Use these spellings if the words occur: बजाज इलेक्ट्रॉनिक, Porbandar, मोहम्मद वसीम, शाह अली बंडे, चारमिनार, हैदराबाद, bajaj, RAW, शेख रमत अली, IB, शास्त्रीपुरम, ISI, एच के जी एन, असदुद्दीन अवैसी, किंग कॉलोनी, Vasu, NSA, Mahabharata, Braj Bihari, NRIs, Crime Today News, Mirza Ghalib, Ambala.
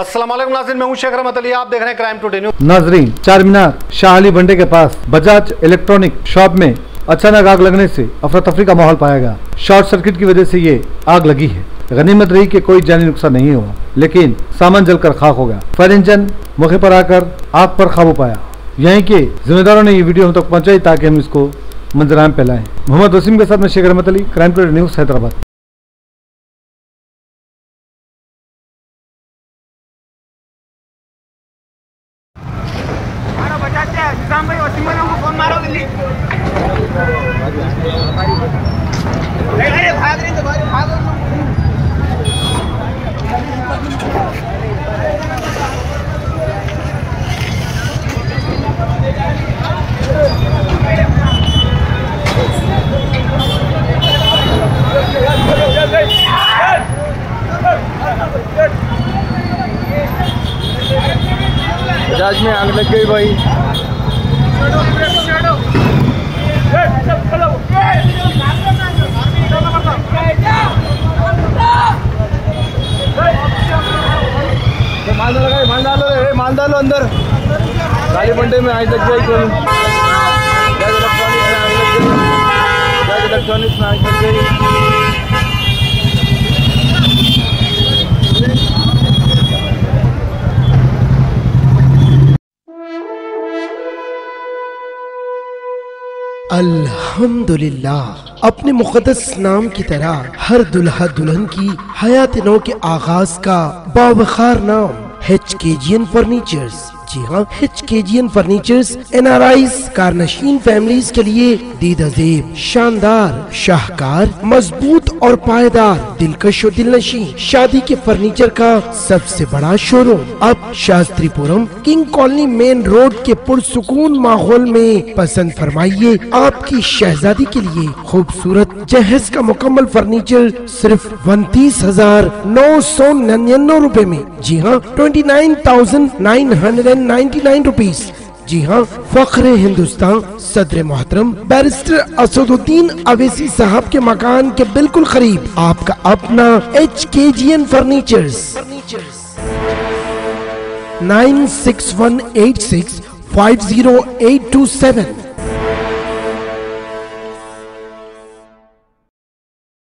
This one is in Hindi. अस्सलाम वालेकुम नाज़रीन, मैं हूं शेख रमत अली, आप देख रहे हैं क्राइम टुडे न्यूज़। नाज़रीन, चारमिनार शाह अली बंडे के पास बजाज इलेक्ट्रॉनिक शॉप में अचानक आग लगने से अफरा तफरी का माहौल पाया गया। शॉर्ट सर्किट की वजह से ये आग लगी है। गनीमत रही कि कोई जानी नुकसान नहीं हुआ, लेकिन सामान जलकर खाक हो गया। फायर इंजन मौके पर आकर आग पर काबू पाया। यहीं के जिम्मेदारों ने ये वीडियो हम तक पहुँचाई ताकि हम इसको मंजराम फैलाएं। मोहम्मद वसीम के साथ में शेख रमत अली, crime today news, हैदराबाद। Bajaj में आग लग गई भाई, माल डालो अंदर, काली बंडे में आग लग गई। इलेक्ट्रॉनिक्स में आग लग गई। अल्हम्दुलिल्लाह, अपने मुकद्दस नाम की तरह हर दुल्हा दुल्हन की हयात नौ के आगाज का बावखार नाम HKGN फर्नीचर्स। जी हाँ, HKGN फर्नीचर्स NRIs, कारनशीन फैमिलीज के लिए दीदजेब, शानदार, शाहकार, मजबूत और पायदार, दिलकश और दिलनशी शादी के फर्नीचर का सबसे बड़ा शोरूम अब शास्त्रीपुरम किंग कॉलोनी main road के पुरसुकून माहौल में। पसंद फरमाइए आपकी शहजादी के लिए खूबसूरत जहेज का मुकम्मल फर्नीचर सिर्फ 29,999 रूपए में। जी हाँ, 29,999 रुपीस। जी हाँ, फख्रे हिंदुस्तान सदर मोहतरम बैरिस्टर असदुद्दीन अवैसी साहब के मकान के बिल्कुल करीब आपका अपना HKGN फर्नीचर्स। 9618650827